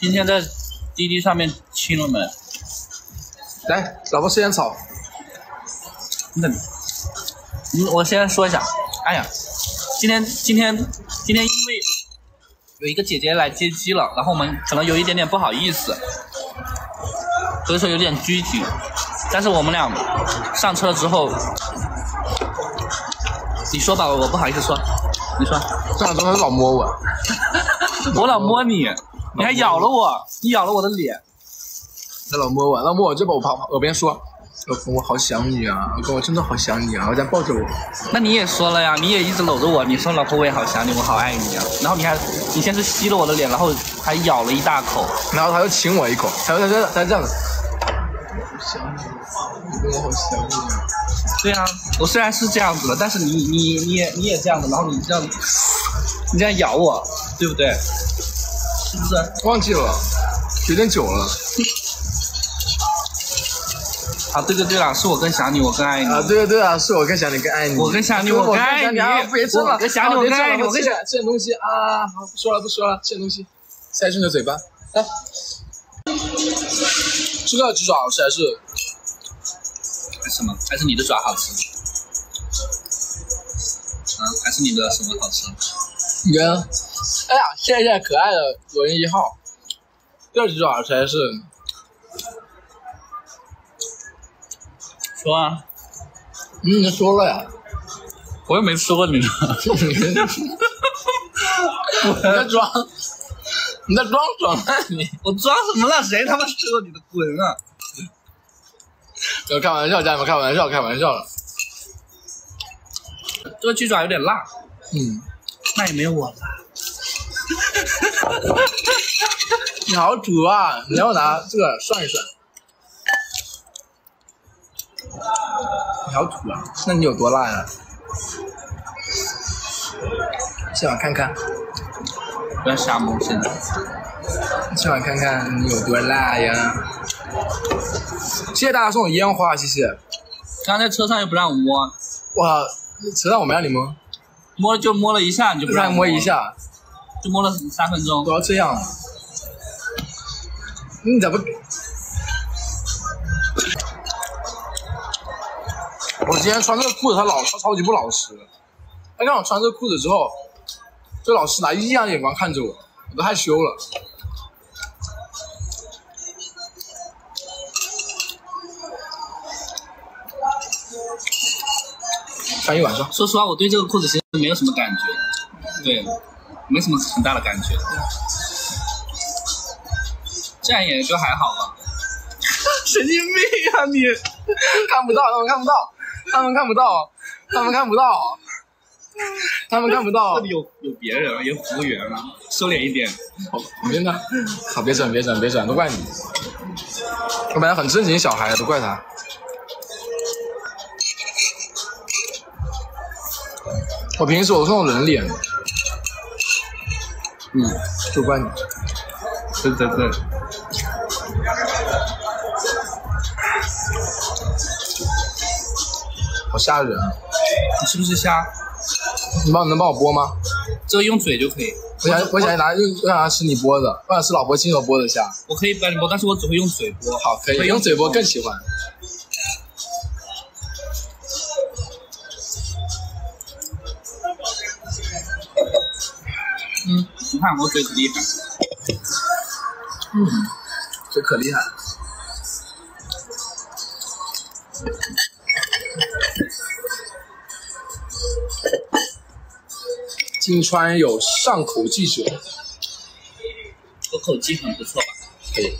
今天在滴滴上面清了没？来，老婆吃点草。我先说一下，哎呀，今天因为有一个姐姐来接机了，然后我们可能有一点点不好意思，所以说有点拘谨。但是我们俩上车之后，你说吧，我不好意思说，你说。上车之后老摸我，我老摸你。 你还咬了我，你咬了我的脸。他老摸我，老摸我就把我耳边说：“老公，我好想你啊，老公，我真的好想你啊！”我在抱着我。那你也说了呀，你也一直搂着我，你说老婆我也好想你，我好爱你啊。然后你先是吸了我的脸，然后还咬了一大口，然后他又亲我一口，他这样子。我想你，老公，我好想你啊。对啊，我虽然是这样子的，但是你也这样子，然后你这样咬我，对不对？ 是不是忘记了？有点久了。啊，对对对了，是我更想你，我更爱你。啊，对对对啊，是我更想你，更爱你。我更想你，我更爱你。别吃了，我更想你，我更爱你。我更想吃点东西啊！好，不说了，不说了，吃点东西，塞进你的嘴巴。来，这个鸡爪好吃还是什么？还是你的爪好吃？啊，还是你的什么好吃？你呢？ 哎呀，谢谢可爱的罗恩一号，这几爪才是。说啊，你已经说了呀，我又没说你呢。你在装什么？你我装什么了？谁他妈吃了你的滚啊！要开玩笑，家人们，开玩笑，开玩笑了。这个鸡爪有点辣，嗯，那也没有我辣。 你好土啊！你要拿这个涮一涮。你好土啊！那你有多辣呀、啊？今晚看看。不要瞎蒙现在。今晚看看你有多辣呀！谢谢大家送我烟花，谢谢。刚才车上又不让我摸。哇，车上我没让你摸。摸就摸了一下，你就不让摸一下。 就摸了3分钟，不要这样嘛！你咋不？我今天穿这个裤子，它超级不老实。他让我穿这个裤子之后，这老师拿异样眼光看着我，我都害羞了。穿一晚上。说实话，我对这个裤子其实没有什么感觉。对。 没什么很大的感觉，这样也就还好吧。神经病啊你！看不到，他们看不到，他们看不到，他们看不到，他们看不到。这里有别人了，有服务员了，收敛一点。好，真的，好，别整，别整，别整，都怪你。我本来很正经小孩，都怪他。 我平时我是那种人脸。 嗯，就怪你。对。好吓人啊！你是不是瞎？你能帮我剥吗？这个用嘴就可以。我想拿吃你剥的，我想吃老婆亲手剥的虾。我可以帮你剥，但是我只会用嘴剥。好，可以用嘴剥更喜欢。嗯。 你看我嘴可厉害，嗯，嘴可厉害。金川有上口技者，我口技很不错吧？可以。